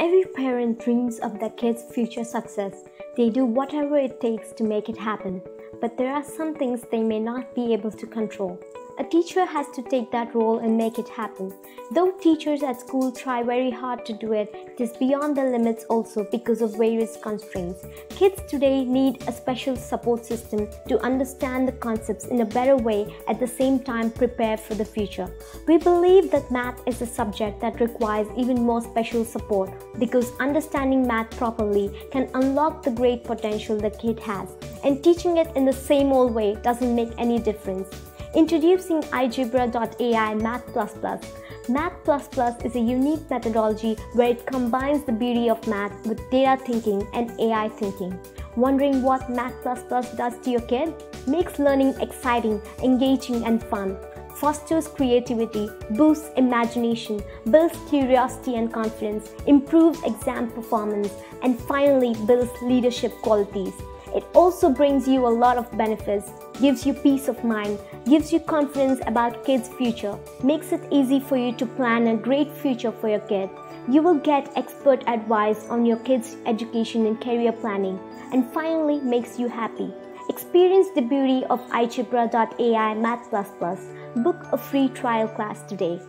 Every parent dreams of their kids' future success. They do whatever it takes to make it happen. But there are some things they may not be able to control. A teacher has to take that role and make it happen. Though teachers at school try very hard to do it, it is beyond their limits also because of various constraints. Kids today need a special support system to understand the concepts in a better way, at the same time prepare for the future. We believe that math is a subject that requires even more special support because understanding math properly can unlock the great potential the kid has, and teaching it in the same old way doesn't make any difference. Introducing igebra.ai Math++. Math++ is a unique methodology where it combines the beauty of math with data thinking and AI thinking. Wondering what Math++ does to your kid? Makes learning exciting, engaging and fun. Fosters creativity, boosts imagination, builds curiosity and confidence, improves exam performance, and finally builds leadership qualities. It also brings you a lot of benefits, gives you peace of mind, gives you confidence about kids' future, makes it easy for you to plan a great future for your kid. You will get expert advice on your kids' education and career planning, and finally makes you happy. Experience the beauty of igebra.ai Math++. Book a free trial class today.